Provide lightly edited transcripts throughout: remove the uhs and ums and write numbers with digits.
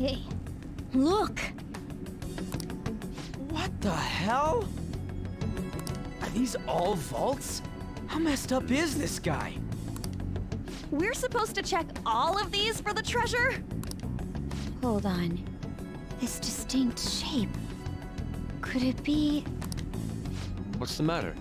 Hey, look! What the hell? Are these all vaults? How messed up is this guy? We're supposed to check all of these for the treasure? Hold on. This distinct shape. Could it be... What's the matter?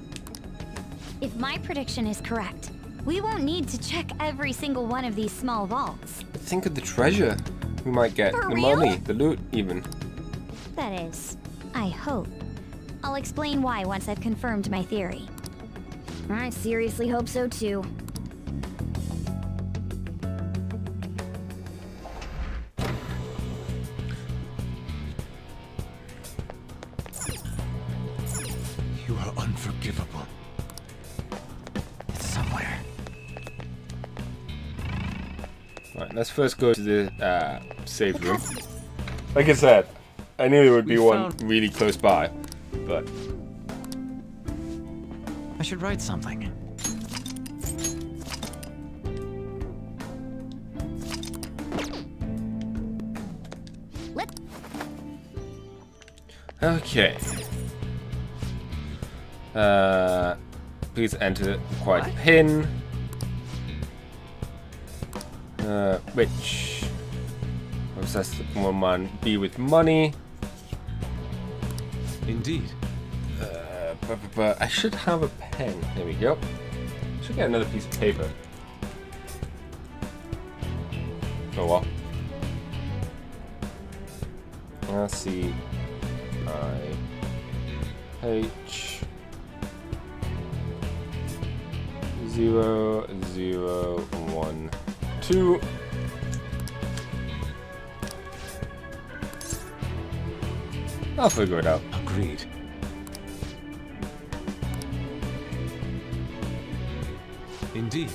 If my prediction is correct, we won't need to check every single one of these small vaults. Think of the treasure we might get. For the real? Money, the loot, even. That is, I hope. I'll explain why once I've confirmed my theory. I seriously hope so too. You are unforgivable. It's somewhere. Right, let's first go to the safe room. Like I said, I knew there would be one really close by, but... I should write something. Okay. Please enter the required pin. Which obsessed one man be with money. Indeed. But I should have a pen. There we go. Should get another piece of paper. Oh well. Let's see. IH 0012. I'll figure it out. Agreed. Indeed.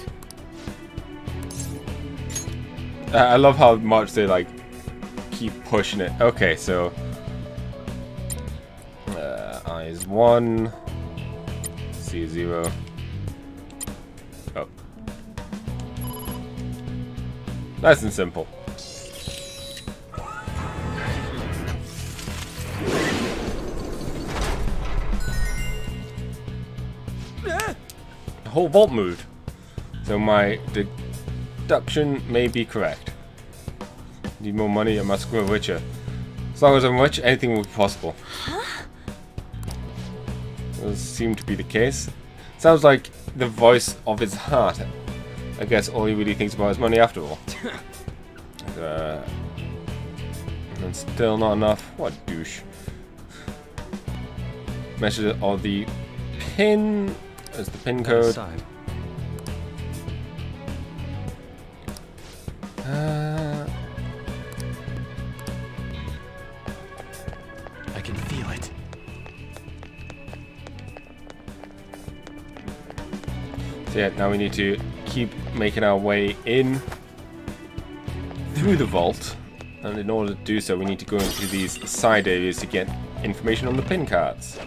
I love how much they like keep pushing it. Okay, so I is 1, C 0. Oh, nice and simple. The whole vault moved. So my deduction may be correct. Need more money, I must grow richer. As long as I'm rich, anything will be possible. Huh? Does seem to be the case. Sounds like the voice of his heart. I guess all he really thinks about is money after all. And still not enough. What a douche. Measure of the pin. There's the pin code. Inside. I can feel it. So yeah, now we need to keep making our way in through the vault, and in order to do so we need to go into these side areas to get information on the pin cards.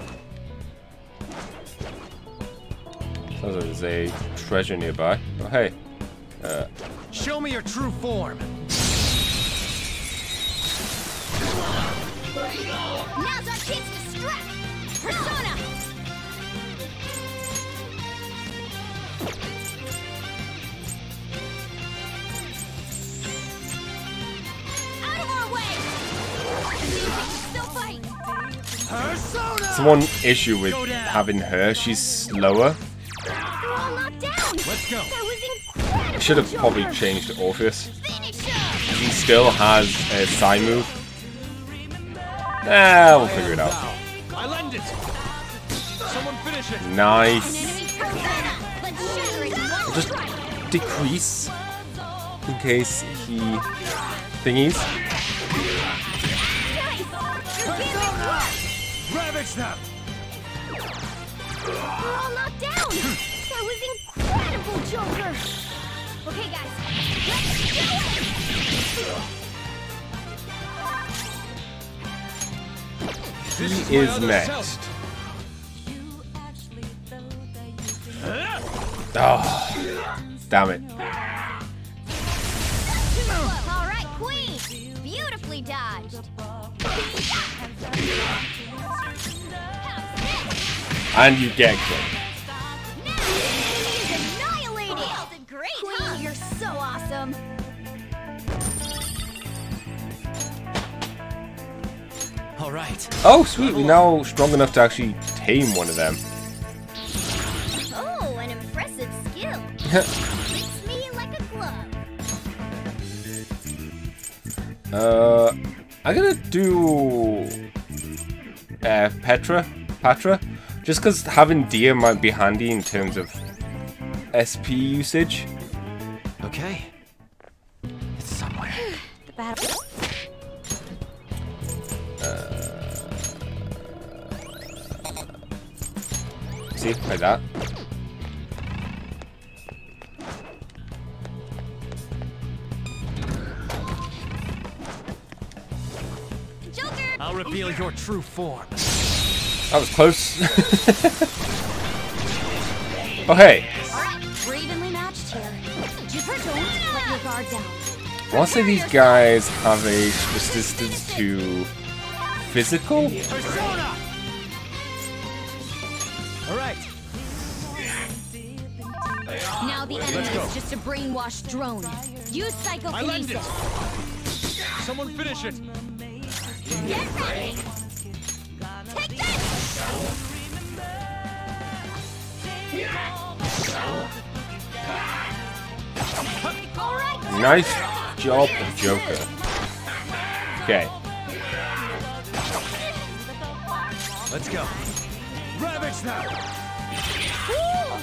Sounds like there's a treasure nearby. Oh hey. Show me your true form. Now's our chance to strike. Persona. Out of our way. Still fight. Persona. It's one issue with having her. She's slower. Let's go. I should have probably changed to Orpheus. He still has a side move. We'll figure it out. Nice. I'll just decrease in case he thingies. Ravage them. We're all knocked down. That was incredible, Joker. Okay, guys, let's do it! He is next. Oh, damn it. Alright, Queen! Beautifully done! And you get killed. Oh, sweet. We're now strong enough to actually tame one of them. Oh, an impressive skill. Fits me like a glove. I'm gonna do Patra, just because having deer might be handy in terms of SP usage. Okay. It's somewhere. The battle. See, like that. Joker! I'll reveal your true form. That was close. Oh, hey. I want to say these guys have a resistance to physical. Persona! Alright. Now the enemy is just a brainwashed drone. Use psychokinesis. Someone finish it. Get ready. Take that. Nice job, Joker. Okay. Let's go. Ravage now! Cool!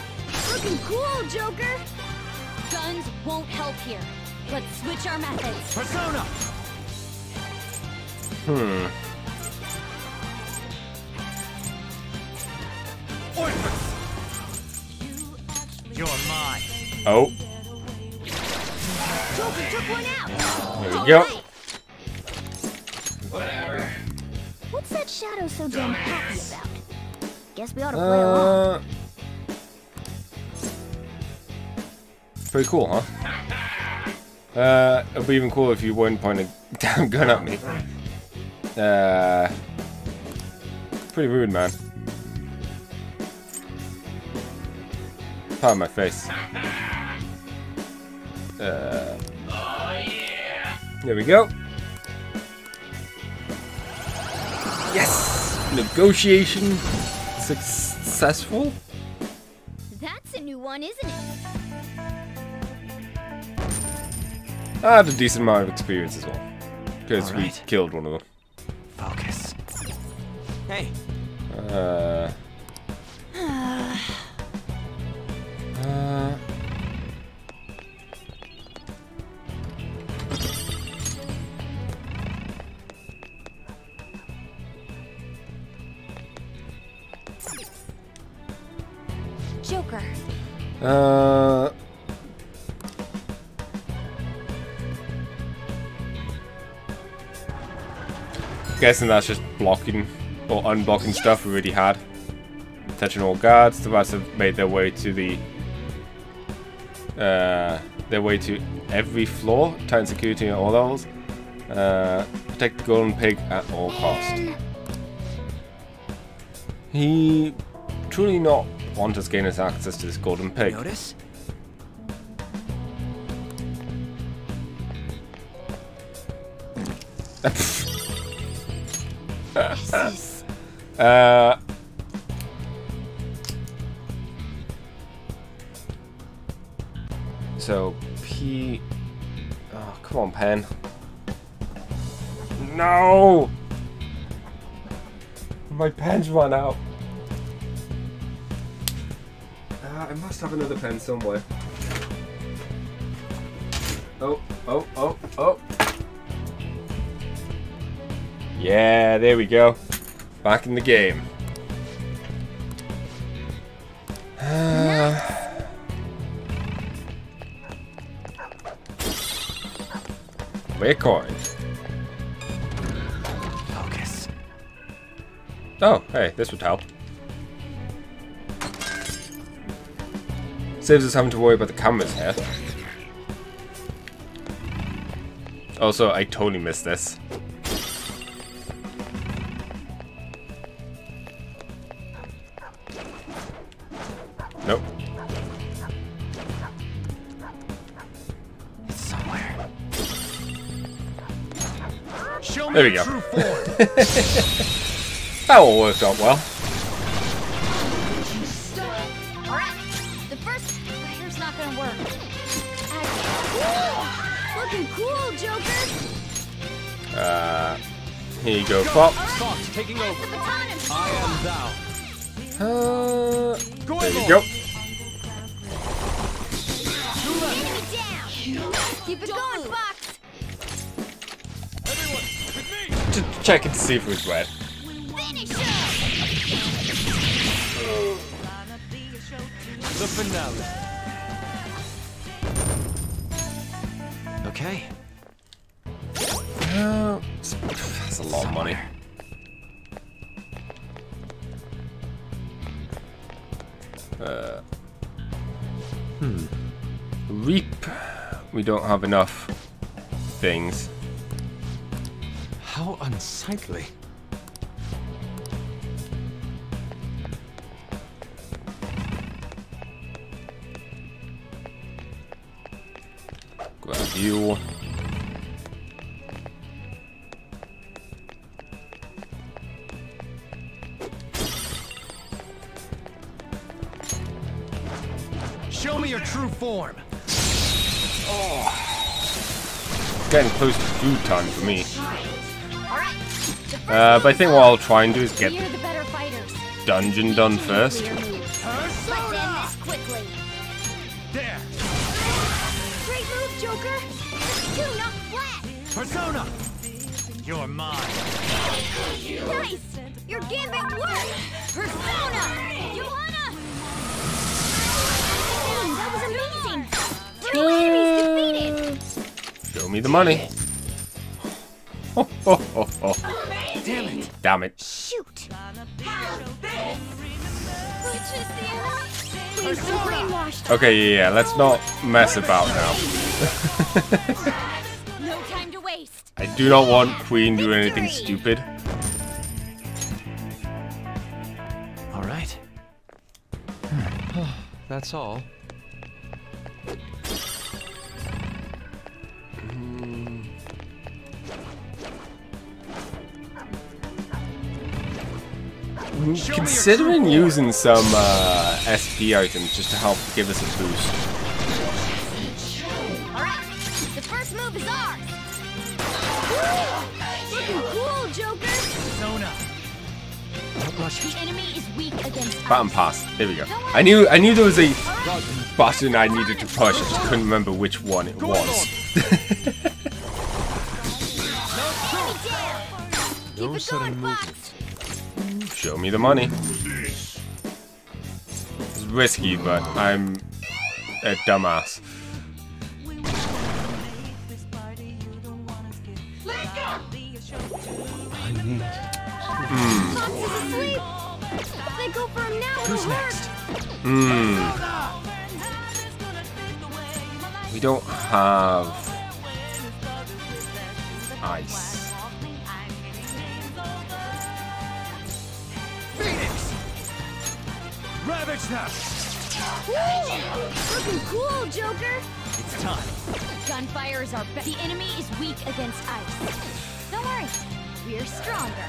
Looking cool, Joker! Guns won't help here. Let's switch our methods. Persona! Orphans! You're mine! Oh. Joker took one out! There we go. Right. Whatever. What's that shadow so damn happy about? Guess we ought to play along. Pretty cool, huh? It'd be even cooler if you weren't pointing a damn gun at me. Pretty rude, man. Pardon my face. There we go. Yes! Negotiation! Successful? That's a new one, isn't it? I have a decent amount of experience as well, because we killed one of them. Focus. Hey. Guessing that's just blocking or unblocking stuff we already had. Touching all guards, the rest have made their way to the every floor, tight security at all levels. Protect the golden pig at all costs. He truly not want us gain us access to this golden pig. Notice? So P. Oh, come on, pen. No, my pen's run out. I must have another pen somewhere. Oh, oh, oh, oh. Yeah, there we go. Back in the game. Rare coin. Focus. Oh, hey, this would help. Saves us having to worry about the cameras here. Also, I totally missed this. Show me there we go. That all worked out well. The first fire's not gonna work. Looking cool, Joker. Here you go, Fox. Fox taking over. I am down. There you go. Keep it going, Fox. Everyone, with me. Just checking to see if it was red. Finish up. The finale. Okay. That's a lot of money. Reap. We don't have enough things. How unsightly. Grab you. Show me your true form. Oh. Getting close to food time for me. But I think what I'll try and do is get the dungeon done first. There. Great move, Joker. Do not flat. Persona, you're mine. Nice. Your gambit worked. Persona, you wanna? That was amazing. Show me the money. Oh, oh, oh, oh. Damn it. Damn it. Shoot. Okay, yeah, let's not mess about now. No time to waste. I do not want Queen doing anything stupid. All right. That's all. Considering using some SP items just to help give us a boost. Alright, the first move is ours. Looking cool, Joker. Persona. The enemy is weak against button pass. There we go. I knew there was a button I needed to push. I just couldn't remember which one it was. No sudden movement. Show me the money. It's risky, but I'm a dumbass. Who's next? We don't have ice. Ravage that! Looking cool, Joker! It's time. Gunfire is our best. The enemy is weak against ice. Don't worry, we're stronger.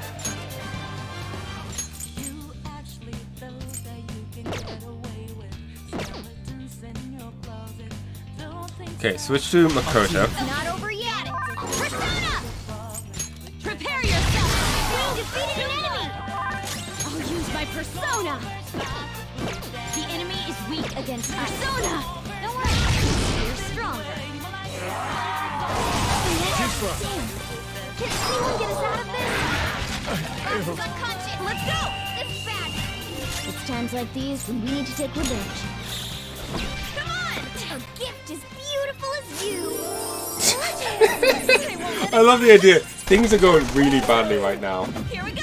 You actually thought that you can get away with skeletons in your closet. Don't think. Okay, switch to Makoto. It's not over yet. Persona! Prepare yourself! Queen defeated an enemy! I'll use my persona! The enemy is weak against Persona. Don't worry, you're stronger. Can anyone get us out of this? Unconscious. Let's go. It's bad. It's times like these when we need to take revenge. Come on! A gift as beautiful as you. I love the idea. Things are going really badly right now. Here we go.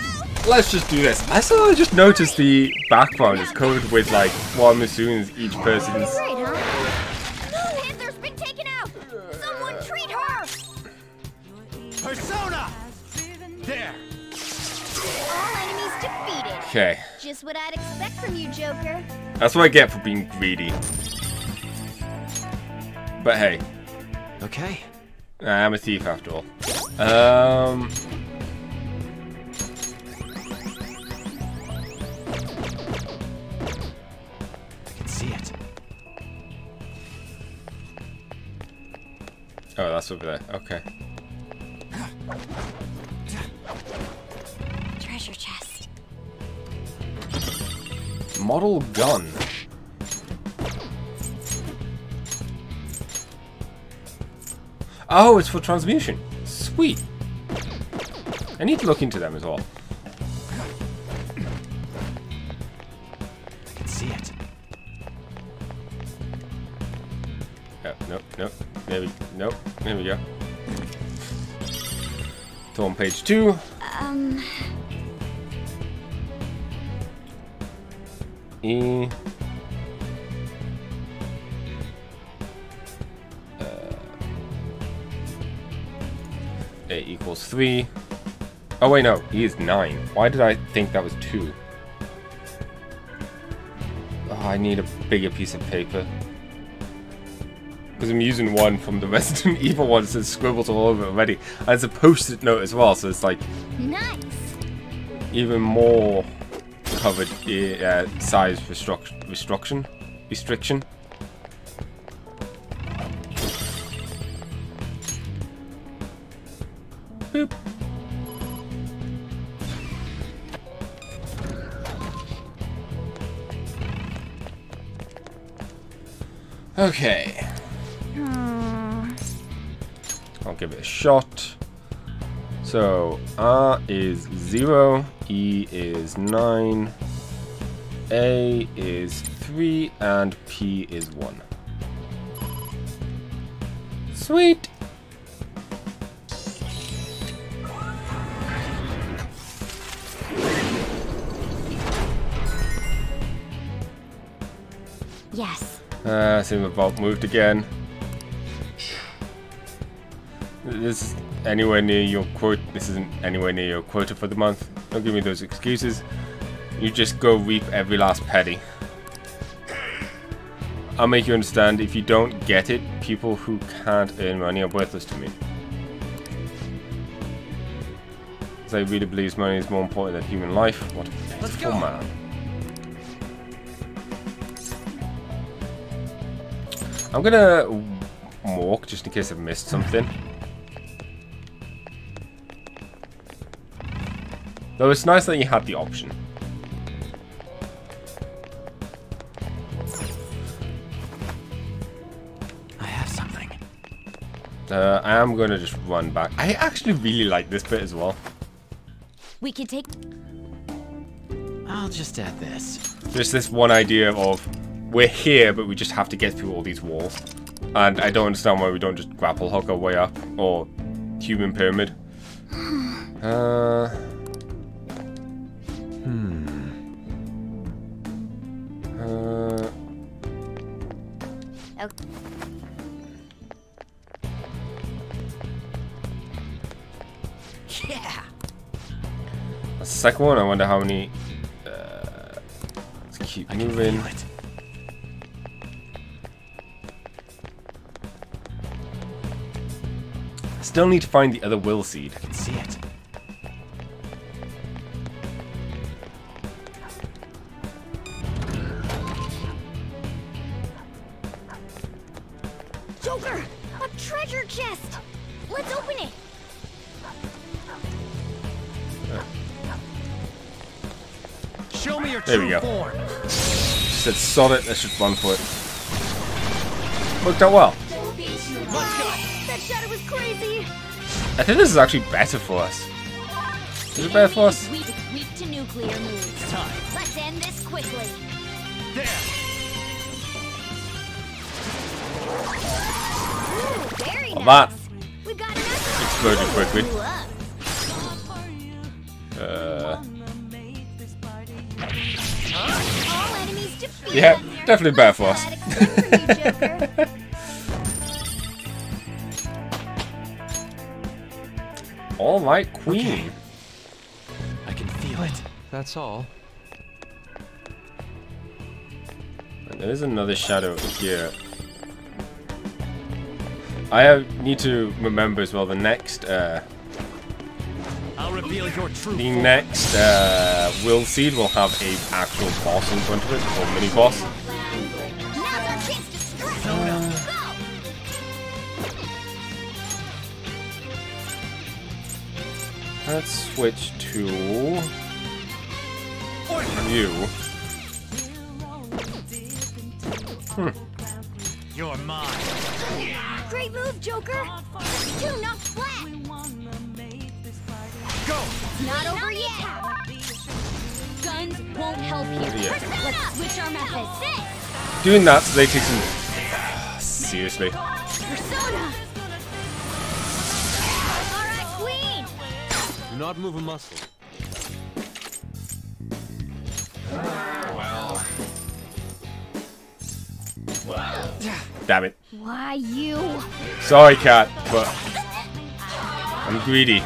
Let's just do this. I suddenly just noticed the background is covered with, like, what I'm assuming is each person's... Panther's been taken out! Someone treat her! Persona! There! All enemies defeated. Okay. Just what I'd expect from you, Joker. That's what I get for being greedy. But hey. Okay. I'm a thief after all. I can see it. Oh, that's over there. Okay. Treasure chest. Model gun. Oh, it's for transmutation. Sweet. I need to look into them as well. I can see it. Oh, nope, nope. Maybe, nope. There we go. It's on page 2. E. Equals 3. Oh wait, no, he is 9. Why did I think that was 2? Oh, I need a bigger piece of paper. Because I'm using one from the Resident Evil one, so it scribbles all over already. And it's a post-it note as well, so it's like nice. Even more covered size restriction. Boop. Okay. Aww. I'll give it a shot. So R is 0, E is 9, A is 3, and P is 1. Sweet. Yes. See my vault moved again. This is anywhere near your quote. This isn't anywhere near your quota for the month. Don't give me those excuses. You just go reap every last penny. I'll make you understand. If you don't get it, people who can't earn money are worthless to me. Because I really believe money is more important than human life. What a pitiful man. I'm gonna walk just in case I've missed something. Though it's nice that you had the option. I have something. I am gonna just run back. I actually really like this bit as well. We could take. I'll just add this. Just this one idea of. We're here, but we just have to get through all these walls. And I don't understand why we don't just grapple hook our way up, or human pyramid. Yeah. The second one, I wonder how many. Let's keep moving. Still need to find the other will seed. I can see it. Joker! A treasure chest! Let's open it! Show me your true form. She said sod it, let's just run for it. Worked out well. That shadow was crazy. I think this is actually better for us. Is it better for us? Weak to nuclear moves. Time. Let's end this quickly. There. Ooh, very nice. We got exploded quickly. Yeah, definitely better for us. All right, Queen. Okay. I can feel it. That's all. There is another shadow here. I need to remember as well the next I'll reveal your true will seed will have a actual boss in front of it, or mini boss. Let's switch to you. You're mine. Great move, Joker. Do not flat. Go. Not over yet. Guns won't help you. Yeah. Let's switch our methods. Doing that so they take some seriously. Persona. All right, Queen. Do not move a muscle. Wow. Damn it. Why you? Sorry, cat, but I'm greedy.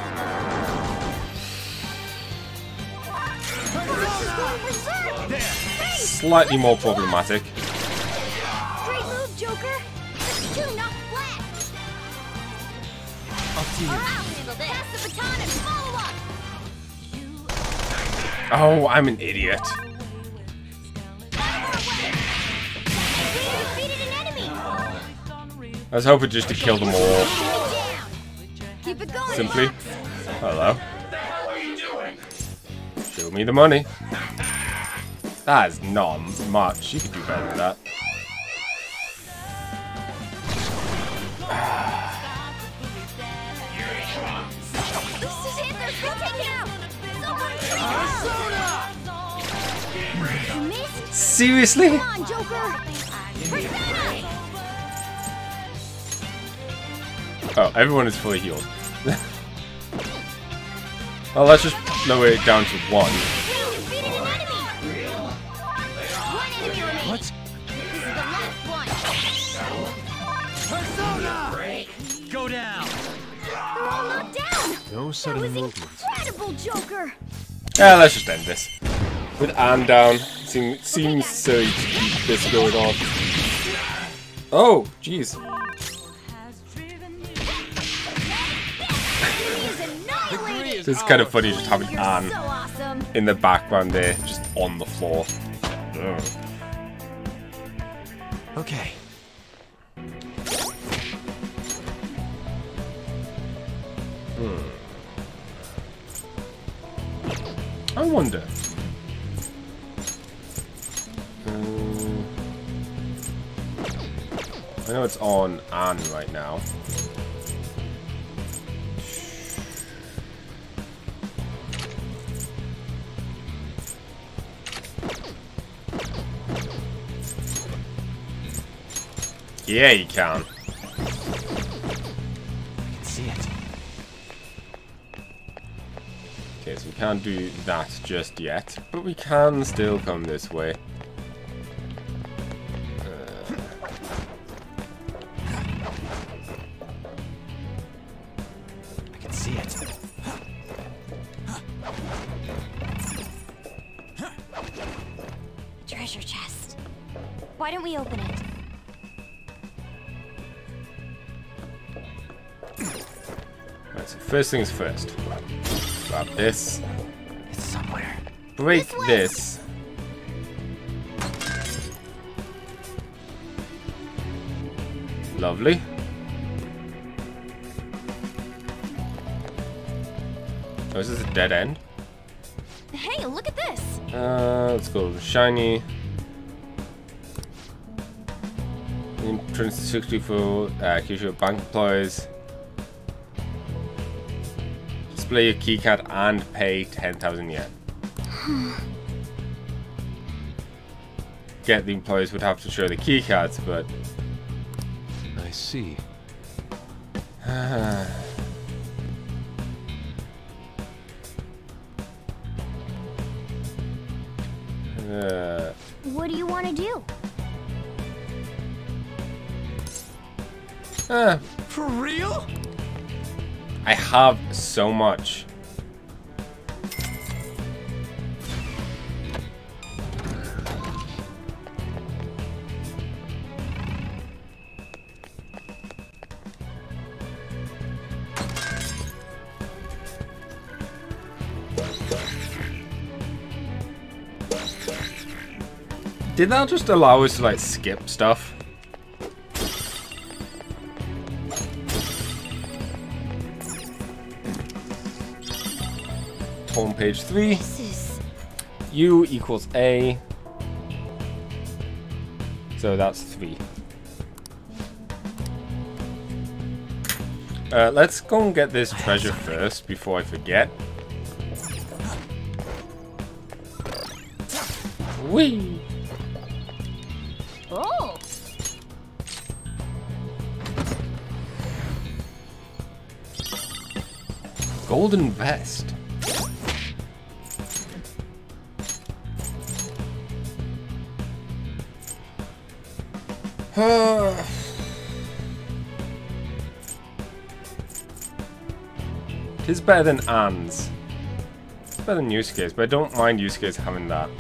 Slightly more problematic. Great move, Joker. Do not flat. Up to you. Pass the baton and follow up. Oh, I'm an idiot. I was hoping just to kill them all. Keep it going. Simply. Hello. What the hell are you doing? Show me the money. That is not much. You could do better than that. Seriously? Come on, Joker. Oh, everyone is fully healed. Well, let's just lower it down to one. What? Persona! Go down. They're all knocked down. No sudden movements. Incredible, Joker. Yeah, let's just end this. With Anne down, seems silly to keep this going on. Oh, jeez. It's kind of funny just having Anne in the background there, just on the floor. Ugh. Okay. I wonder. I know it's on Anne right now. Yeah, you can. I can see it. Okay, so we can't do that just yet, but we can still come this way. I can see it. Treasure chest. Why don't we open it? First things first. Grab this. It's somewhere. Break this. Lovely. Oh, is this a dead end? Hey, look at this. Let's go with shiny. Entrance 64 Koshiro bank employees. Display your keycard and pay 10,000 yen. Get the employees would have to show the keycards, but I see. What do you want to do? For real? I have so much. Did that just allow us to like skip stuff? On page 3, U equals A, so that's 3. Let's go and get this treasure first before I forget. Whee! Oh! Golden vest. It's better than Anne's. It's better than Yusuke's, but I don't mind Yusuke's having that.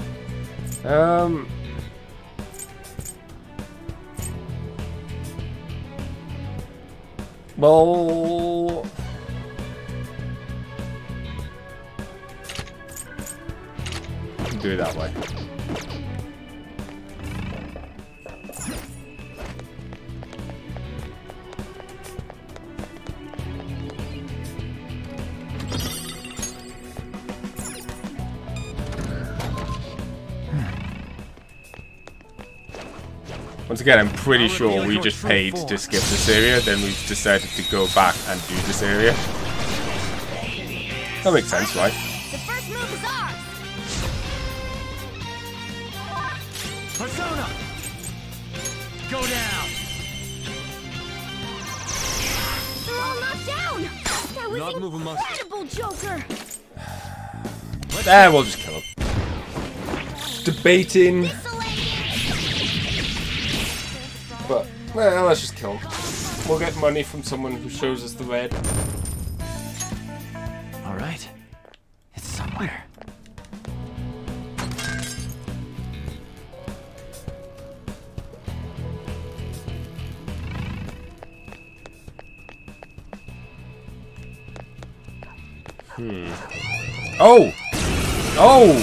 Well, do it that way. Once again, I'm pretty sure we just paid to skip this area, then we decided to go back and do this area. That makes sense, right? The first move is ours. Persona, go down. They're all knocked down. That was incredible, Joker. We'll just kill him. Debating. But, well, let's just kill him. We'll get money from someone who shows us the red. Alright. It's somewhere. Oh! Oh!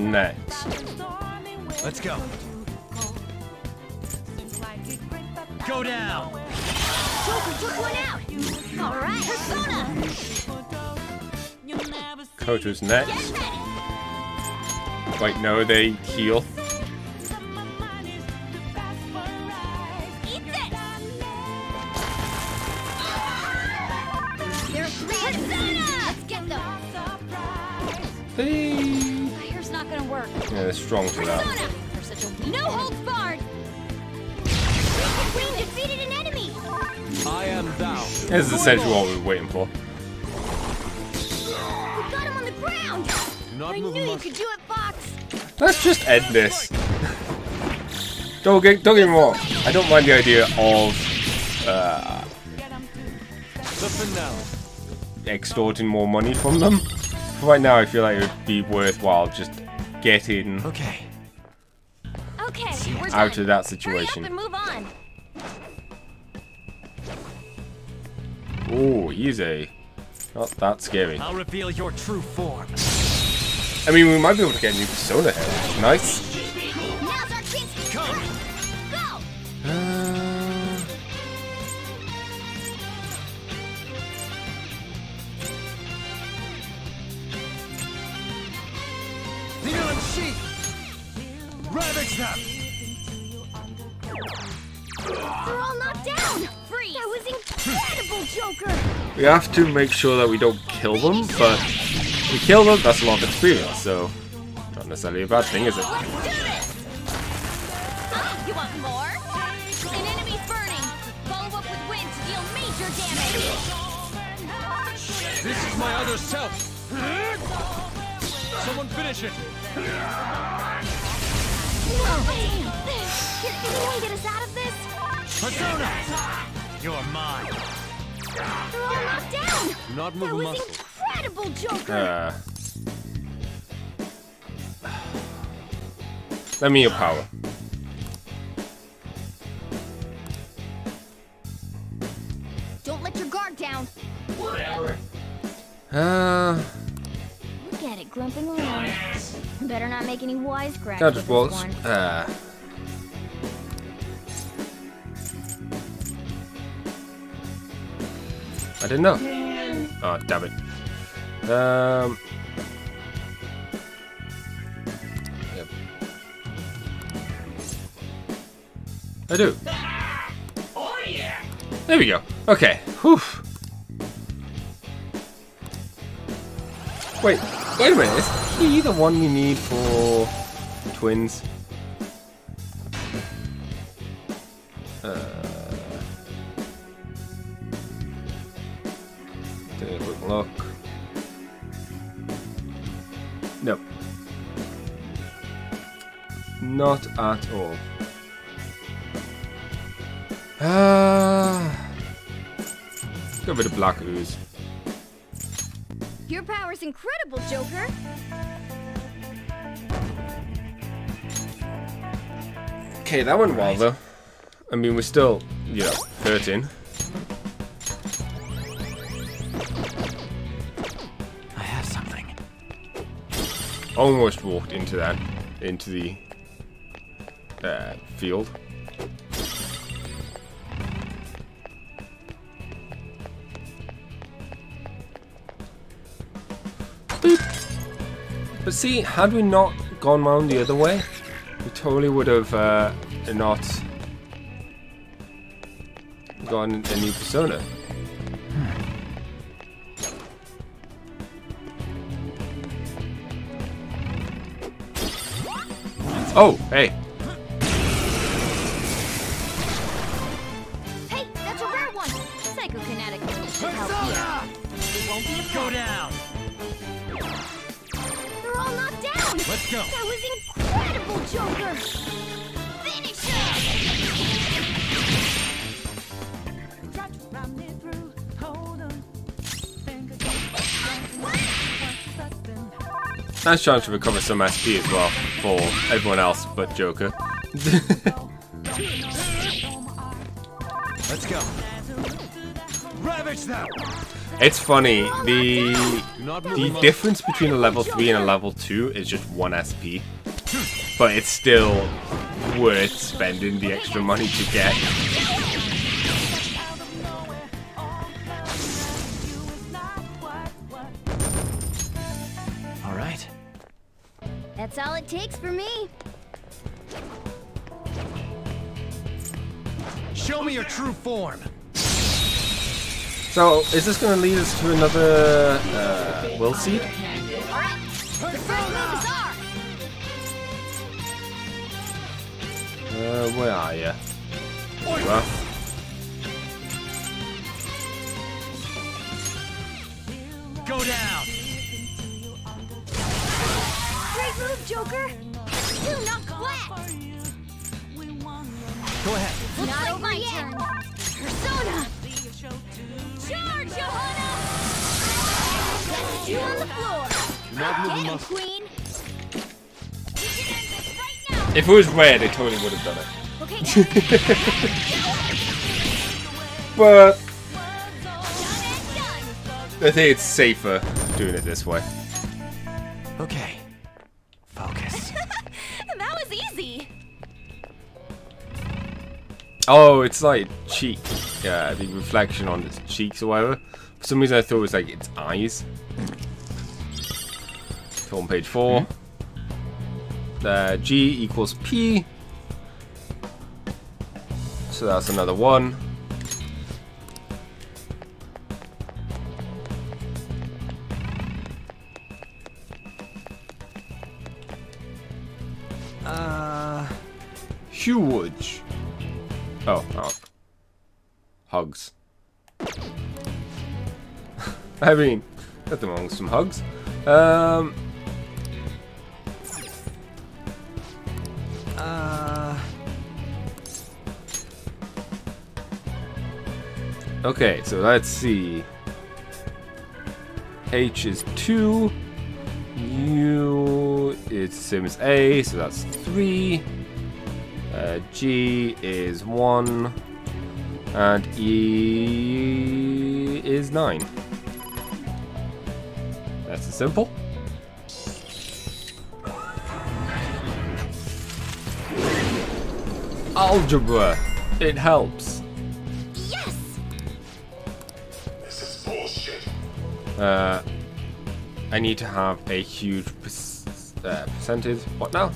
Next. Let's go. Go down. Joker took one out. All right. Persona. Koto's next. Wait, no, they heal. Strong to that. No holds barred. Queen defeated an enemy. I am thou. This is essentially what we were waiting for. We got him on the ground. I knew you could do it, Fox. Let's just end this. Don't get me wrong. I don't mind the idea of extorting more money from them. But right now, I feel like it would be worthwhile just getting out of that situation. Oh, easy. Not that scary. I'll reveal your true form. I mean, we might be able to get a new persona here. Nice. We have to make sure that we don't kill them, but if we kill them, that's a lot of experience, so not necessarily a bad thing, is it? You want more? An enemy burning. Follow up with wind to deal major damage. This is my other self. Someone finish it! No! Can anyone get us out of this? Persona! You're mine! They're all knocked down! Do not move a muscle. That was incredible, Joker! Let me your power. Don't let your guard down. Whatever. Look at it grumping around. Better not make any wisecracks. That just waltz. I didn't know. Oh, damn it. I do. Oh, yeah. There we go. Okay. Whew. Wait a minute. Is he the one you need for twins? Take a quick look. Nope. Not at all. Got rid of black ooze. Your power's incredible, Joker. Okay, that went well though. I mean, we're still, you know, 13. I have something. Almost walked into that, into the field. But see, had we not gone round the other way, we totally would have not gotten a new persona. Oh, hey! Hey, that's a rare one! Psychokinetic will help you. It won't be a go down! Let's go. That was incredible, Joker. Finish him. Nice chance to recover some SP as well for everyone else but Joker. Let's go. Ravage them. It's funny, the difference between a level 3 and a level 2 is just 1 SP, but it's still worth spending the extra money to get. Alright. That's all it takes for me. Show me your true form. So, is this going to lead us to another Will Seed? Alright, the first move is R! Where are you? There you are. Go down! Great move, Joker! Do not collapse! Go ahead. Looks not like my turn. Persona! Charge, Johanna! You on the floor. Get him, Queen. If it was rare, they totally would have done it. Okay. But I think it's safer doing it this way. Okay. Focus. That was easy. Oh, it's like cheek. The reflection on its cheeks or whatever. For some reason I thought it was like its eyes. So on page 4. G equals P. So that's another one. Huge. Oh. Hugs. I mean, nothing wrong with some hugs. Okay, so let's see. H is 2. U is same as A, so that's 3. G is 1. And E is 9. That's simple. Algebra. It helps. I need to have a huge percentage. What now?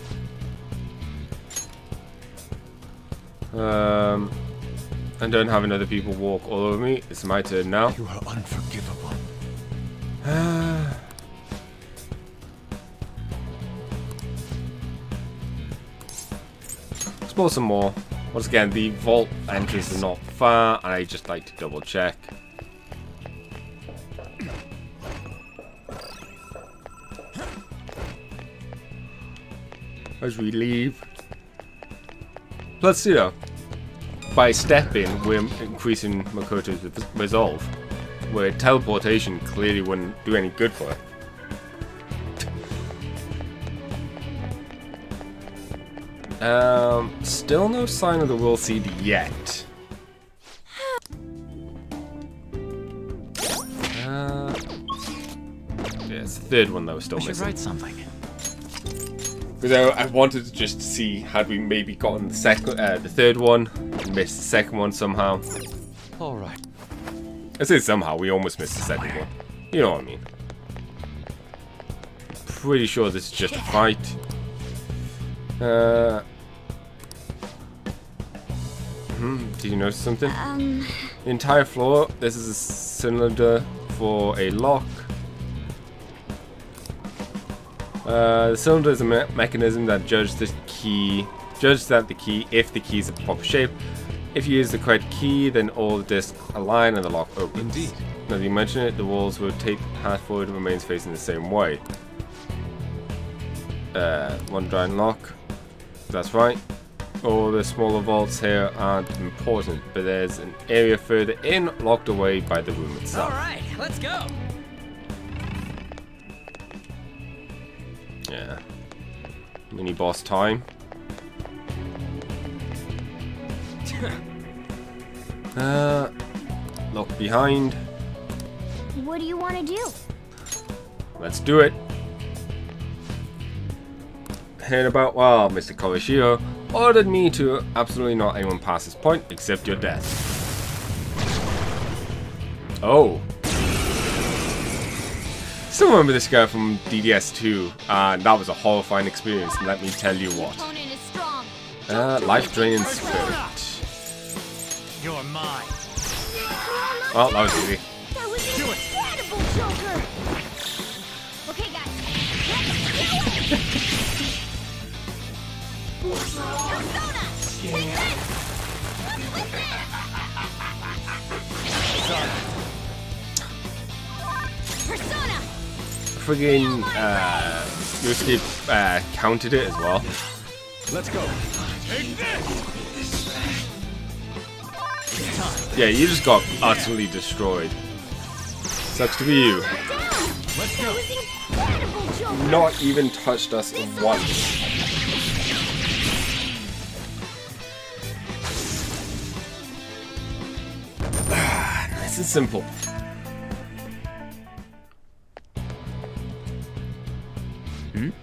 And don't have another people walk all over me. It's my turn now. You are unforgivable. Explore some more. Once again, the vault entries are not far, and I just like to double check. As we leave, let's see though. By stepping, we're increasing Makoto's resolve, where teleportation clearly wouldn't do any good for her. Still no sign of the world seed yet. Yeah, it's the third one though, still missing. I should write something. Because I wanted to just see, had we maybe gotten the third one, and missed the second one somehow. All right. I say somehow, we almost missed the second one. You know what I mean. Pretty sure this is just a fight. Did you notice something? The entire floor, this is a cylinder for a lock. The cylinder is a mechanism that judges if the key is the proper shape. If you use the correct key, then all the discs align and the lock opens. Indeed. Now that you mention it, the walls rotate, the path forward remains facing the same way. One giant lock. That's right. All the smaller vaults here aren't important, but there's an area further in, locked away by the room itself. All right, let's go. Yeah. Mini boss time. Look behind. What do you want to do? Let's do it. Heard about, well, Mr. Koshiro ordered me to absolutely not anyone pass this point except your death. Oh. Still remember this guy from DDS2, and that was a horrifying experience, let me tell you what. Life drain and spirit. You're mine. Well, that was easy. That was incredible, Joker! Okay, guys. Persona! Friggin' Yusuke countered it as well. Let's go. Take this. Yeah, you just got utterly destroyed. Sucks to be you. Let's go. Not even touched us once. Nice and simple.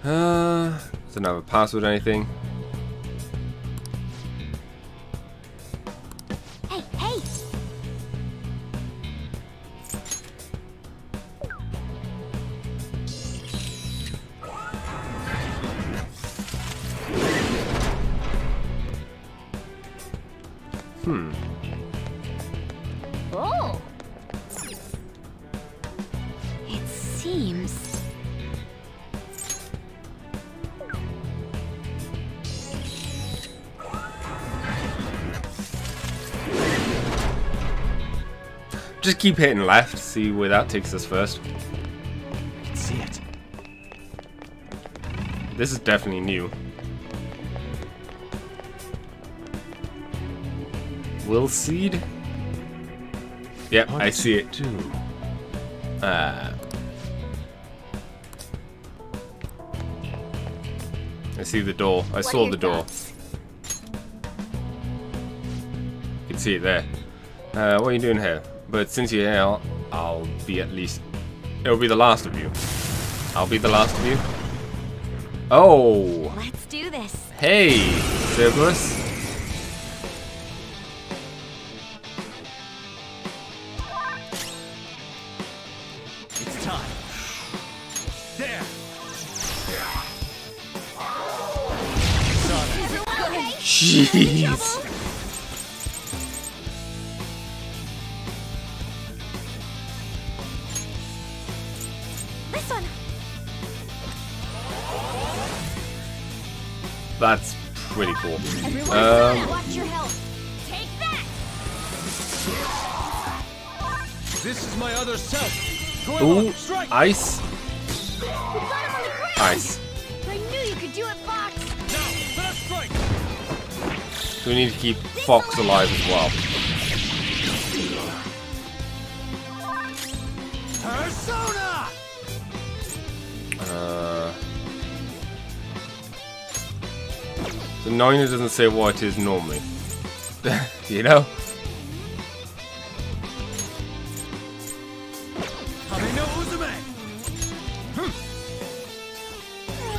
Doesn't have a password or anything. Hey, hey. Oh. It seems. Just keep hitting left, see where that takes us first. I can see it. This is definitely new. Will Seed? Yep, I see it. Too. I see the door. I saw the door. You can see it there. What are you doing here? But since you're here, I'll be at least... It'll be the last of you. I'll be the last of you. Oh! Let's do this. Hey, Cerberus. It's time. There. Jeez. That's pretty cool. Watch your health. Take that. This is my other self. Ooh, ice. Ice. I knew you could do it, Fox. Now, let us strike. We need to keep Fox alive as well. Persona. So Nina doesn't say what it is normally. You know? Oh,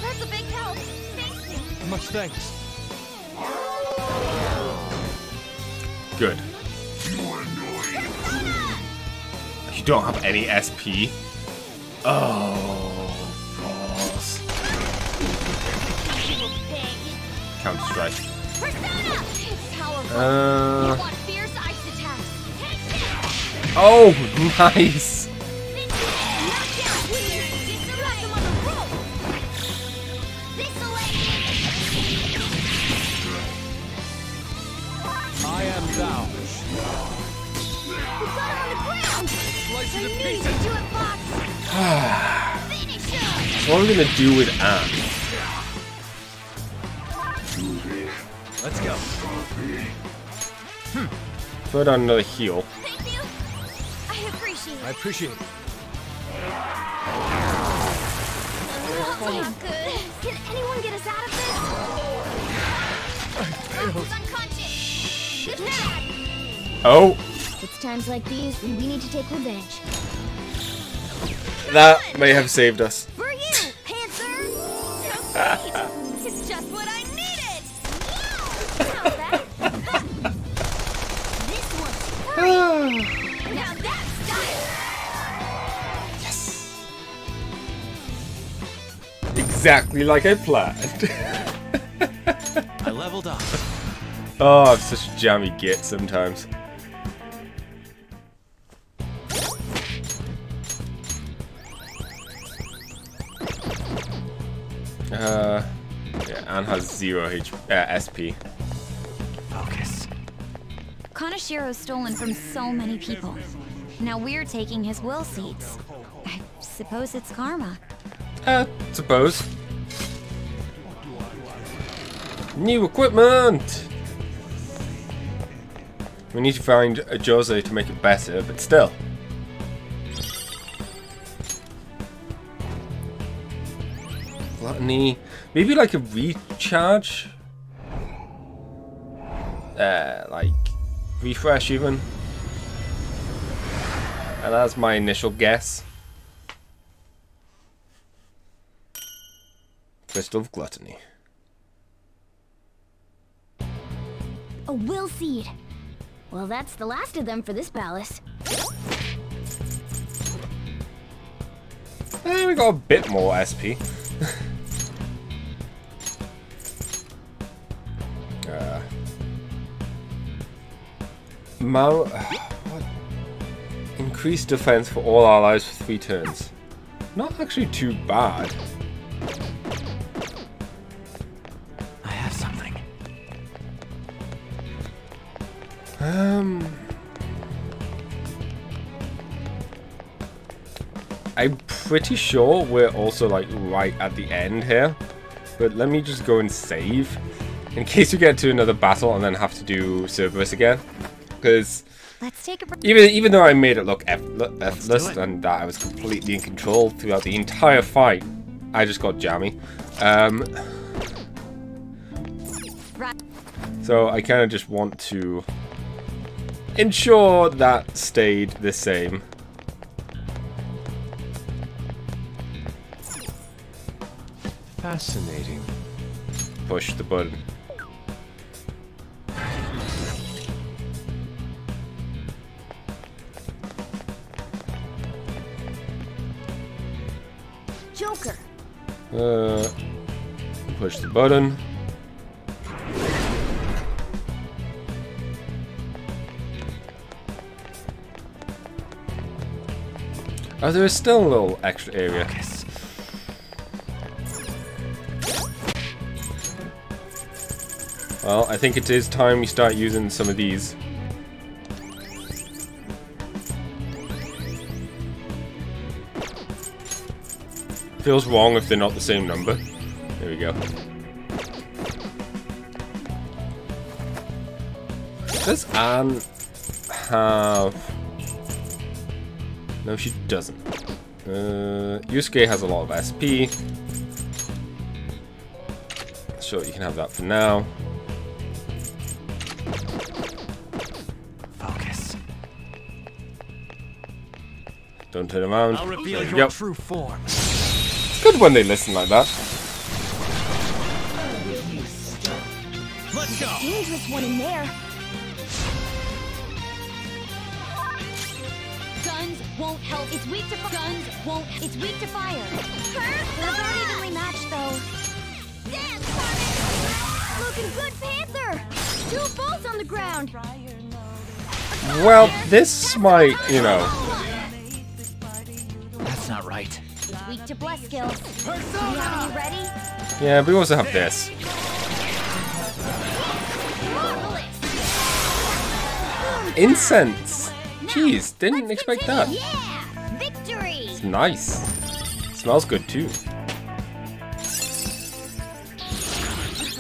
that's a big help. Thank you. Much thanks. Good. You don't have any SP? Oh, boss. Counter Strike. Oh, nice. I am thou. So what are we gonna do with Anne? Let's go. Throw down another heal. Thank you. I appreciate it. Oh, good. Can anyone get us out of this? Oh. It's times like these when we need to take revenge. That may have saved us. For you, Panther. It's just what I need. Yes. Exactly like I planned. I leveled up. Oh, I'm such a jammy git sometimes. Yeah, Anne has 0 SP. Focus. Kaneshiro's stolen from so many people. Now we're taking his will seeds. I suppose it's karma. Suppose. New equipment! We need to find a Jose to make it better, but still. Gluttony. Maybe like a recharge? Like, refresh even. And that's my initial guess. Crystal of Gluttony. A will seed. Well, that's the last of them for this palace. And we got a bit more SP. What? Increased defense for all allies for 3 turns. Not actually too bad. I have something. I'm pretty sure we're also like right at the end here. But let me just go and save. In case we get to another battle and then have to do Cerberus again. because even though I made it look effortless and that I was completely in control throughout the entire fight, I just got jammy. So I kind of just want to ensure that stayed the same. Fascinating. Push the button. Joker. Push the button. Oh, there is still a little extra area. Focus. Well, I think it is time we start using some of these. Feels wrong if they're not the same number. There we go. Does Anne have... No, she doesn't. Yusuke has a lot of SP. Sure, you can have that for now. Focus. Don't turn around. I'll reveal your true form. It's good when they listen like that. Let's go. Dangerous one in there. Won't help. It's weak to guns. Won't. It's weak to fire. Persona! They're not evenly matched though. Damn, Sonic! Looking good, Panther. Two bolts on the ground. Well, this might, you know. That's not right. It's weak to bless skills. Persona! You ready? Yeah, we also have this. Incense. Jeez, didn't expect that. Yeah, victory. It's nice. It smells good too.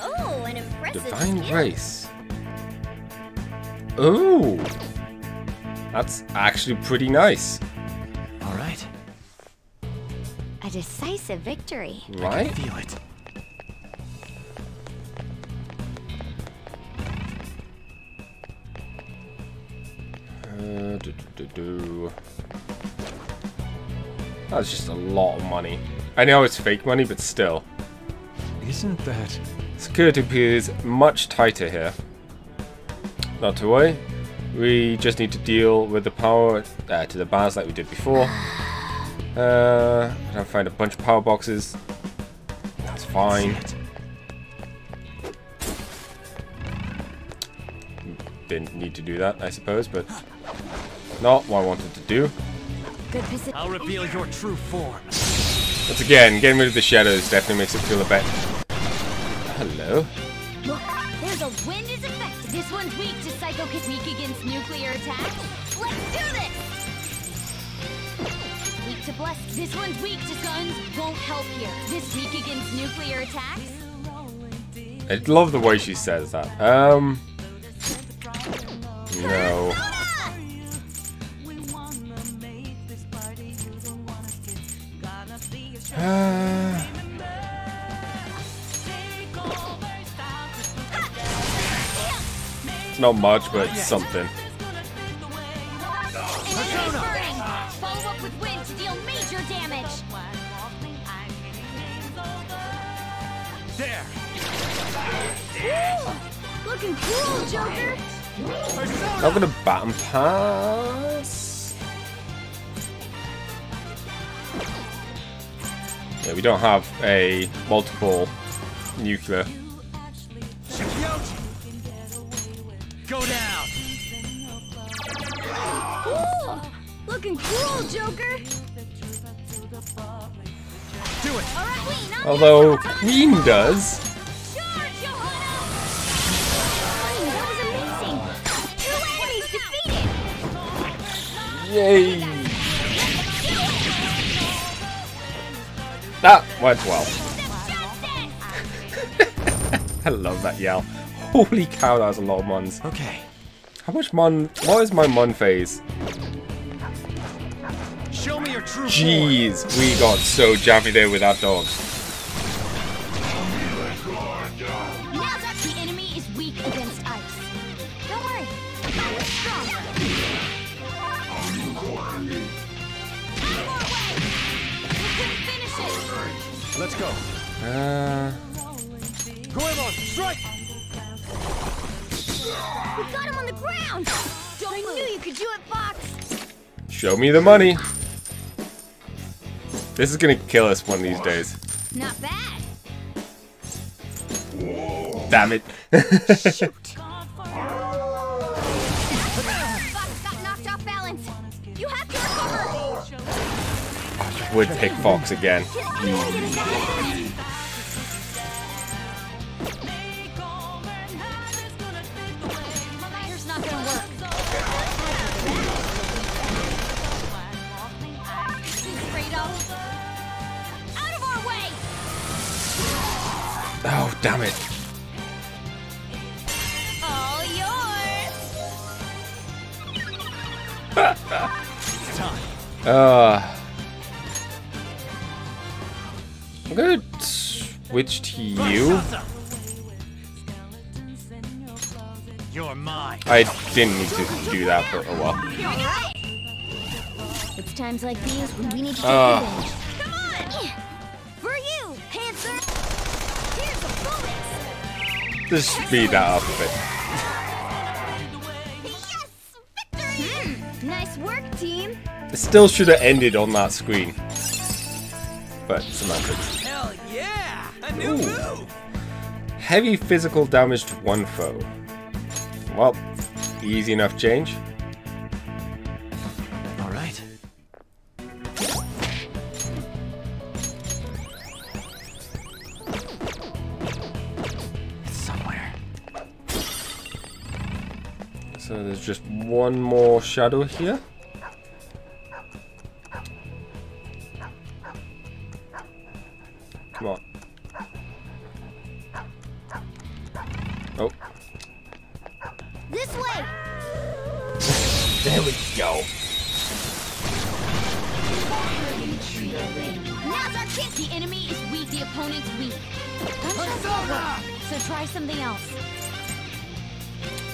Oh, an impressive Divine Grace. Oh, that's actually pretty nice. All right. A decisive victory. Right? I can feel it. That's just a lot of money. I know it's fake money, but still. Isn't that... Security appears much tighter here. Not to worry. We just need to deal with the power to the bars like we did before. I'll find a bunch of power boxes. That's fine. Didn't need to do that, I suppose, but... Not what I wanted to do. I'll reveal your true form. Once again, getting rid of the shadows definitely makes it feel a bit. Hello. Look, there's a wind is effect. This one's weak to psycho technique against nuclear attack. Let's do this. Weak to bless. This one's weak to guns. Won't help here. This weak against nuclear attack. I love the way she says that. No. It's not much, but it's something. Follow up with wind to deal major damage. There. Looking cool, Joker. I'm gonna bat and pass. Yeah, we don't have a multiple nuclear. Go down. Cool. Looking cool, Joker. Do it. Although Queen does. Yay. That went well. I love that yell. Holy cow, that was a lot of ones. Okay. How much Mon? What is my Mon phase? Show me your true Jeez, form. We got so jammy there with that dog. Now that the enemy is weak against ice. Don't worry, I was strong. Let's go. Goemon, strike! We got him on the ground! I knew you could do it, Fox! Show me the money! This is gonna kill us one of these days. Not bad. Damn it. Shoot. Fox got knocked off balance. You have to recover. I would pick Fox again. Fire's not gonna work. Oh, damn it. All yours. It's time. I'm gonna switch to you. You're mine. I didn't need to do that, but oh well. It's times like these when we need to do it. Just speed that up a bit. Yes, victory! Nice work, team. It still should have ended on that screen, but semantics. Hell yeah! A new move. Heavy physical damage to one foe. Well, easy enough change. All right. So there's just one more shadow here. Come on. Oh. This way. There we go. Now's our chance. The enemy is weak. The opponent's weak. So try something else.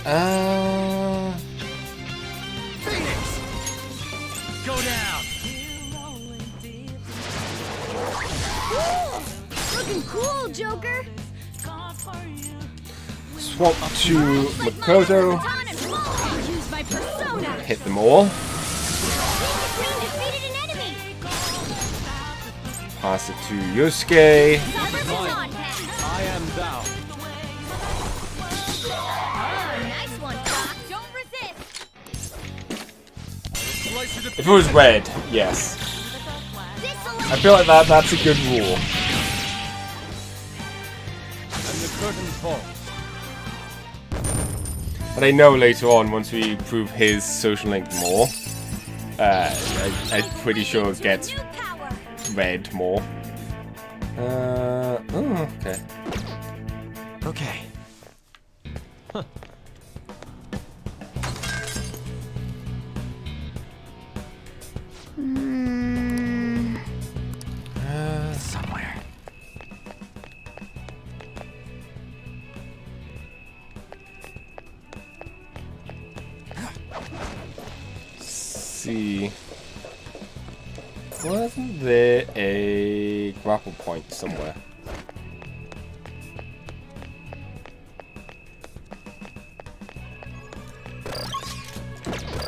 Phoenix! Go down! Cool! Looking cool, Joker! Swap to Makoto. Hit them all. Pass it to Yusuke. I am thou. If it was red, yes. I feel like that's a good rule. And the curtain falls. But I know later on, once we improve his social link more, I'm pretty sure it gets red more. Oh, okay. Okay. Huh. Somewhere. Let's see. Wasn't there a grapple point somewhere?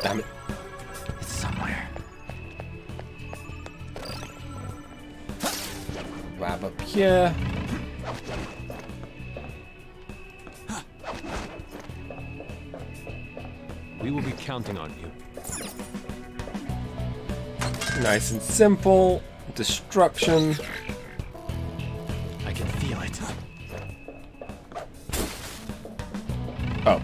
Damn it. It's somewhere. Grab up here. We will be counting on you. Nice and simple. Destruction. I can feel it. Oh.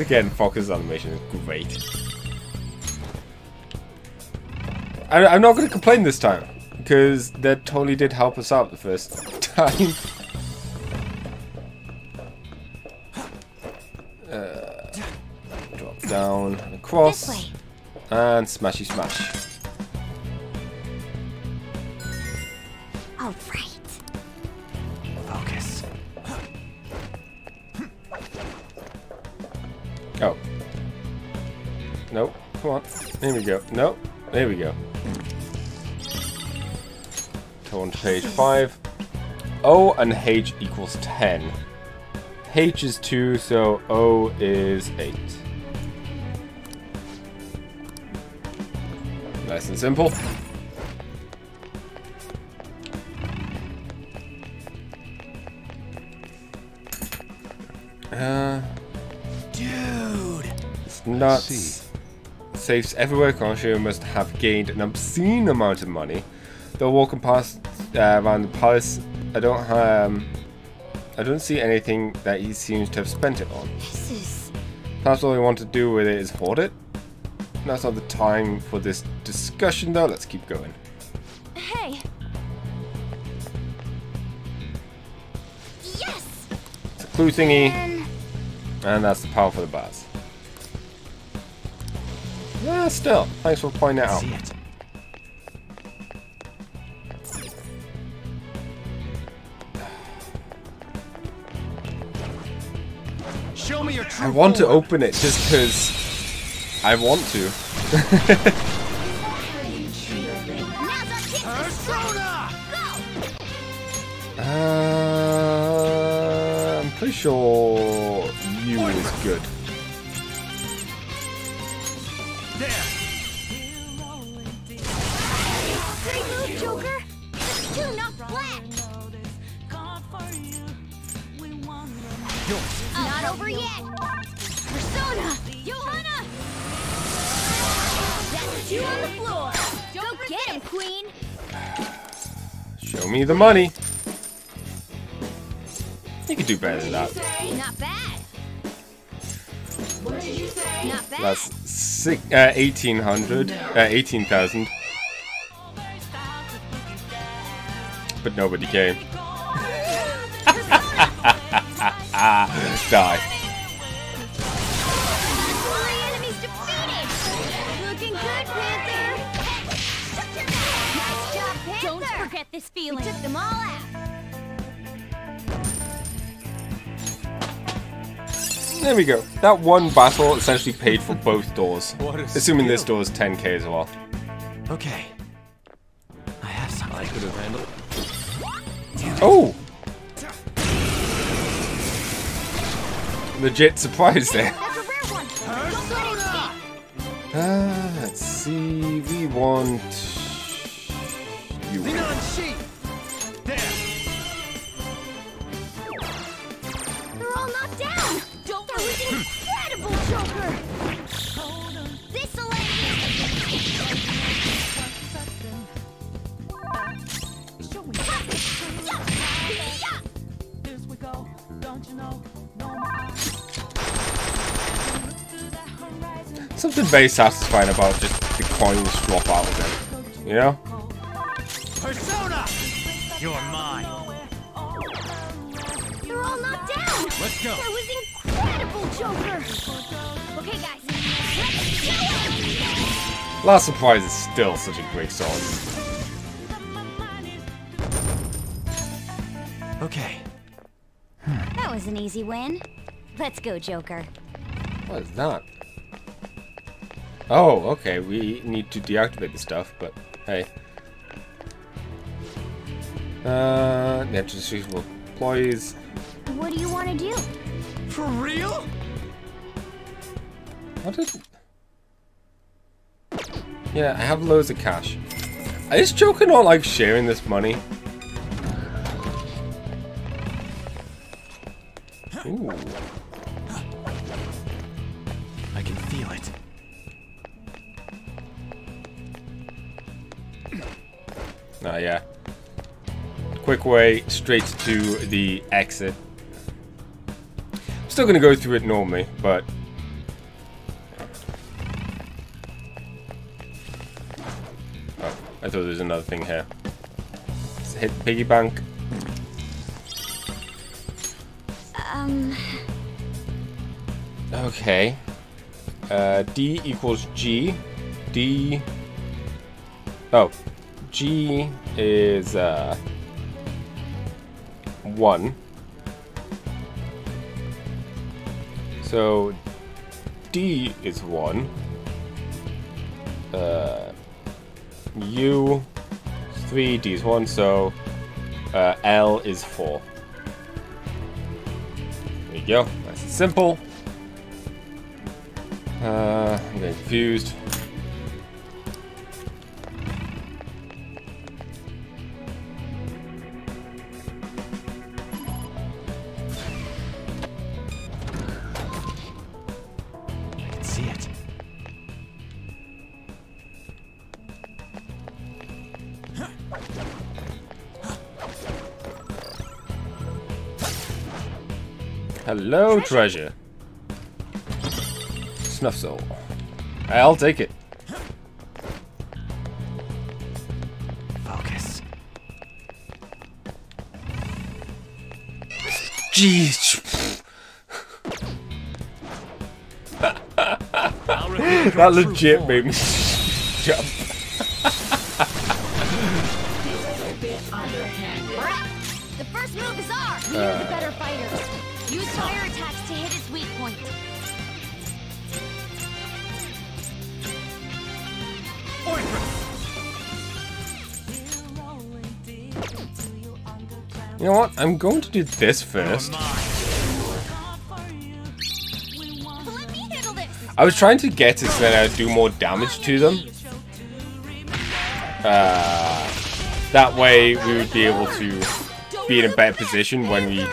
Again, Fox's animation is great. I'm not going to complain this time. Because that totally did help us out the first time. Drop down and across. And smashy smash. There we go. No, there we go. Torn to page 5. O and H equals 10. H is 2, so O is 8. Nice and simple. Dude. It's nuts. Safes everywhere. Kaneshiro must have gained an obscene amount of money. Though walking past around the palace, I don't see anything that he seems to have spent it on. Perhaps all we want to do with it is hoard it. That's not the time for this discussion, though. Let's keep going. Hey. Yes. It's a clue thingy, and that's the power for the bars. Yeah, still. Thanks for pointing that out. Show me your true. I want to open it just because I want to. I'm pretty sure you is good. There. Great move, Joker. Just do not flat. Not over yet. Persona, Johanna. That's you on the floor. Don't get him, Queen. Show me the money. You could do better than that. Not bad. What did you say? Not bad. That's 18,000. But nobody came. Die. Looking good, Panther. Don't forget this feeling. We took them all out. There we go. That one battle essentially paid for both doors. Assuming this door is 10k as well. Okay. I have something I could have handled. Oh! Legit surprise there. Let's see. We want you. They're all knocked down. Incredible, Joker! This'll end we go, don't you know? Something very satisfying about just the coins drop out of it. You know? Persona! You're mine! They're all knocked down! Let's go! Joker. Okay, guys. Let's Last Surprise is still such a great song. Okay. That was an easy win. Let's go, Joker. What is that? Oh, okay. We need to deactivate the stuff, but hey. Natural suitable employees. What do you want to do? For real? What is it? Yeah, I have loads of cash. Is Joker not like sharing this money? Ooh. I can feel it. Oh yeah. Quick way straight to the exit. Still gonna go through it normally, but oh, I thought there was another thing here. Let's hit piggy bank. Okay. D equals G. D. Oh, G is 1. So D is 1. U is 3, D is 1, so L is 4. There you go, nice and simple. I'm getting confused. Hello, treasure. Snuff soul. I'll take it. Focus. Jeez. That legit made me jump. The first move is ours. We are the better fighters. Use fire attacks to hit its weak point. You know what? I'm going to do this first. I was trying to get it so that I'd do more damage to them. That way we would be able to be in a better position when we...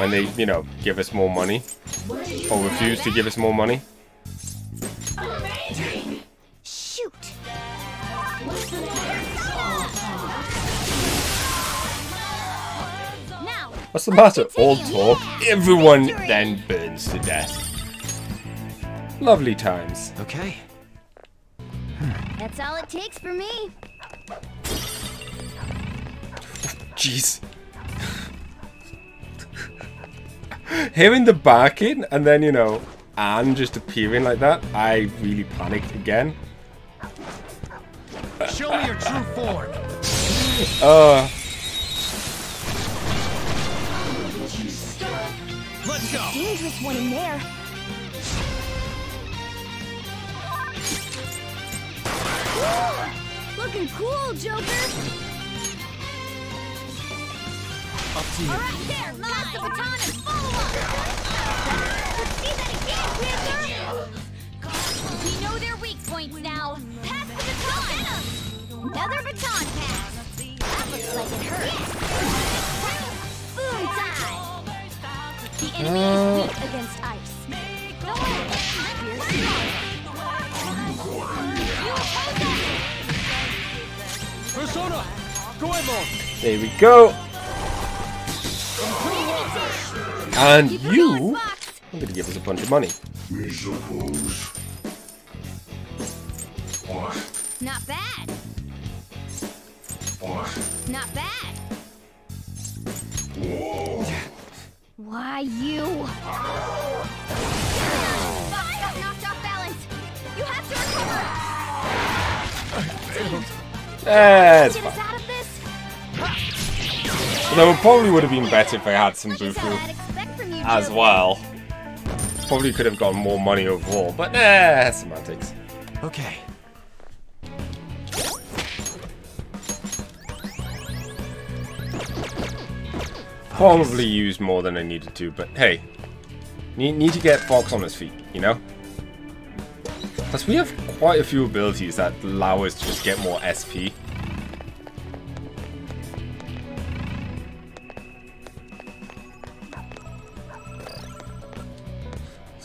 when they, you know, give us more money, or refuse to give us more money. Shoot! What's the matter? All talk. Everyone then burns to death. Lovely times. Okay. That's all it takes for me. Jeez. Hearing the barking and then, you know, Anne just appearing like that, I really panicked again. Show me your true form. Let's go. Dangerous one in there. Ooh, looking cool, Joker. Up to you. All right, there, pass the baton and follow up. Let's see that again, Panther. We know their weak points now. Pass the baton. Another baton pass. That looks like it hurts. Boom, die. The enemy is weak against ice. Go ahead. You hold that. Persona, go ahead. There we go. And you are going to give us a bunch of money. We suppose. What? Not bad. What? Not bad. Whoa. Why you? Got knocked off balance. You have to recover. That's fine. Although it probably would have been better if I had some bufu as well. Probably could have gotten more money overall, but nah, semantics. Okay. Probably used more than I needed to, but hey. Need to get Fox on his feet, you know? Plus we have quite a few abilities that allow us to just get more SP.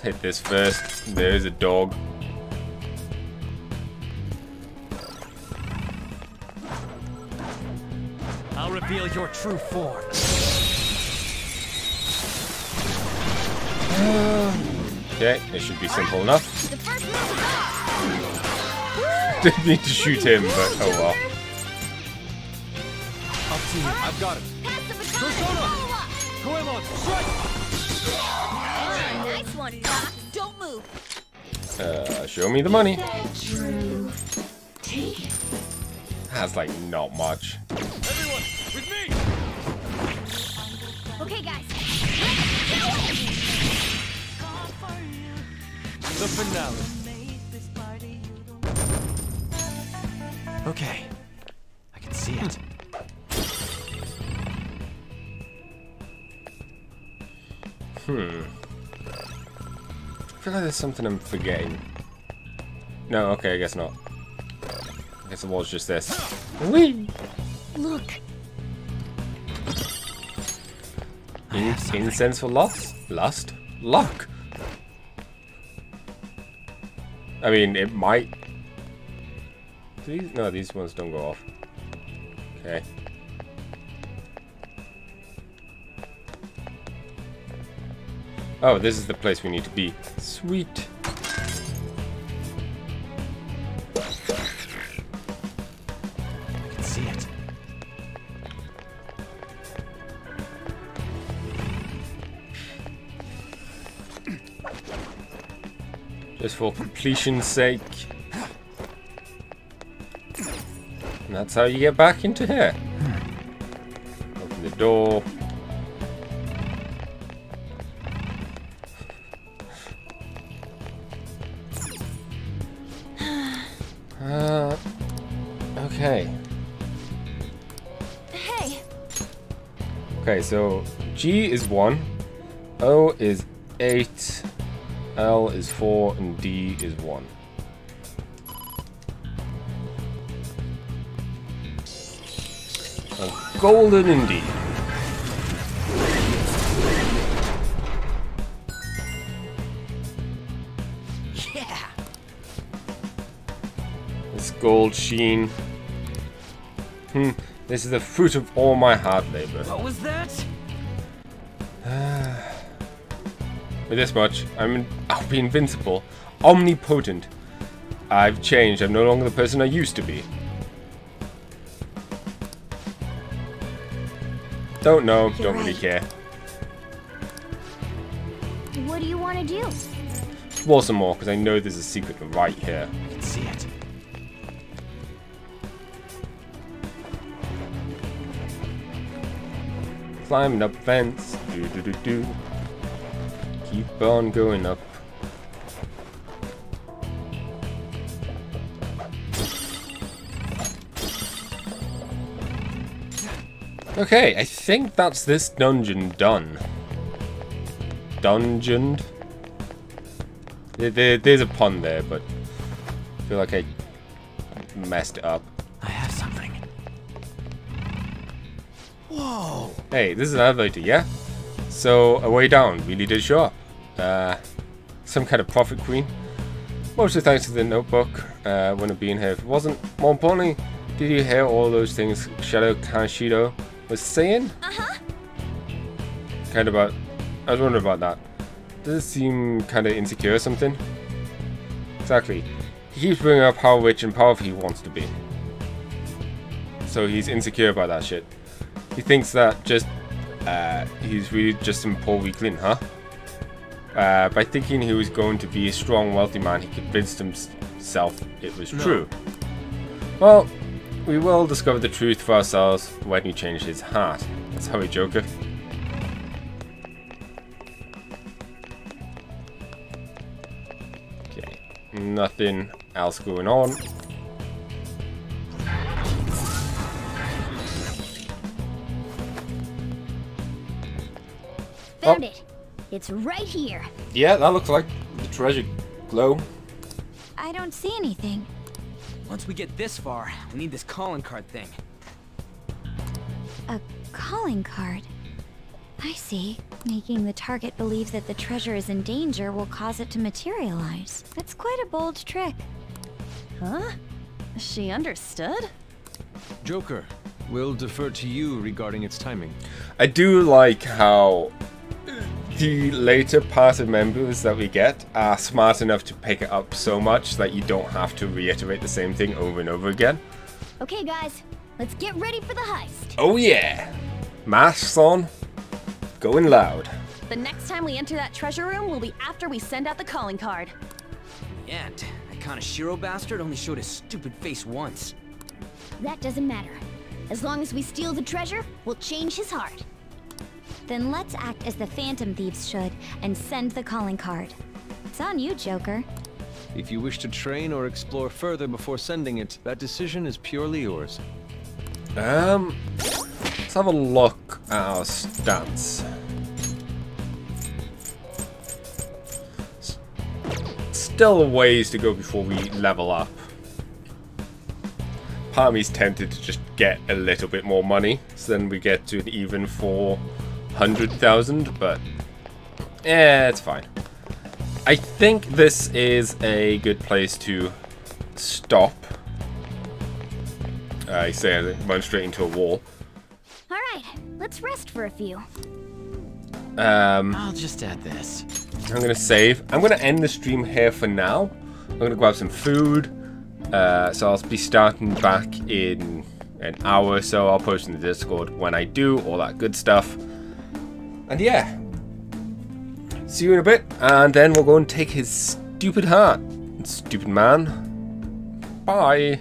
Hit this first. There's a dog. I'll reveal your true form. Okay, it should be simple enough. did need to shoot him, but oh well. I've got it. Nice one, Doc. Don't move. Show me the money. That's like not much. Everyone, with me. Okay, guys. The finale. Okay, I can see it. I feel like there's something I'm forgetting. No, okay, I guess not. I guess it was just this. Whee! Look. Incense for lust, luck. I mean, it might. These, no, these ones don't go off. Okay. Oh, this is the place we need to be. Sweet. I can see it. Just for completion's sake. And that's how you get back into here. Open the door. Okay. Hey. Okay, so G is 1, O is 8, L is 4, and D is 1. A golden indeed. Yeah. This gold sheen. This is the fruit of all my hard labor. What was that? With this much, I'll be invincible, omnipotent. I've changed. I'm no longer the person I used to be. Don't know. Don't really care. What do you want to do? Explore some more, because I know there's a secret right here. I can see it. Climbing up fence, do. Keep on going up. Okay, I think that's this dungeon done. Dungeoned. There's a pun there, but I feel like I messed it up. I have something. Whoa! Hey, this is an elevator, yeah? So, a way down really did show up. Some kind of prophet queen. Mostly thanks to the notebook, wouldn't have been here if it wasn't. More importantly, did you hear all those things Shadow Kanshido was saying? I was wondering about that. Does it seem kind of insecure or something? Exactly. He keeps bringing up how rich and powerful he wants to be. So he's insecure about that shit. He thinks that just, he's really just some poor weakling, huh? By thinking he was going to be a strong, wealthy man, he convinced himself it was true. Well, we will discover the truth for ourselves when he changed his heart. That's how we Joker. Okay, nothing else going on. Found it. It's right here. Yeah, that looks like the treasure glow. I don't see anything. Once we get this far, we need this calling card thing. A calling card? I see. Making the target believe that the treasure is in danger will cause it to materialize. That's quite a bold trick. Huh? She understood? Joker, we'll defer to you regarding its timing. I do like how the later passive members that we get are smart enough to pick it up so much that you don't have to reiterate the same thing over and over again. Okay guys, let's get ready for the heist. Oh yeah! Masks on, going loud. The next time we enter that treasure room will be after we send out the calling card. And that Kaneshiro bastard only showed his stupid face once. That doesn't matter. As long as we steal the treasure, we'll change his heart. Then let's act as the Phantom Thieves should, and send the calling card. It's on you, Joker. If you wish to train or explore further before sending it, that decision is purely yours. Let's have a look at our stance. Still a ways to go before we level up. Part of me's tempted to just get a little bit more money, so then we get to an even 400,000, but yeah, it's fine. I think this is a good place to stop. I say I run straight into a wall. All right, let's rest for a few. I'll just add this. I'm gonna save. I'm gonna end the stream here for now. I'm gonna grab some food. So I'll be starting back in an hour or so. I'll post in the Discord when I do, all that good stuff. And yeah, see you in a bit, and then we'll go and take his stupid heart. Stupid man. Bye.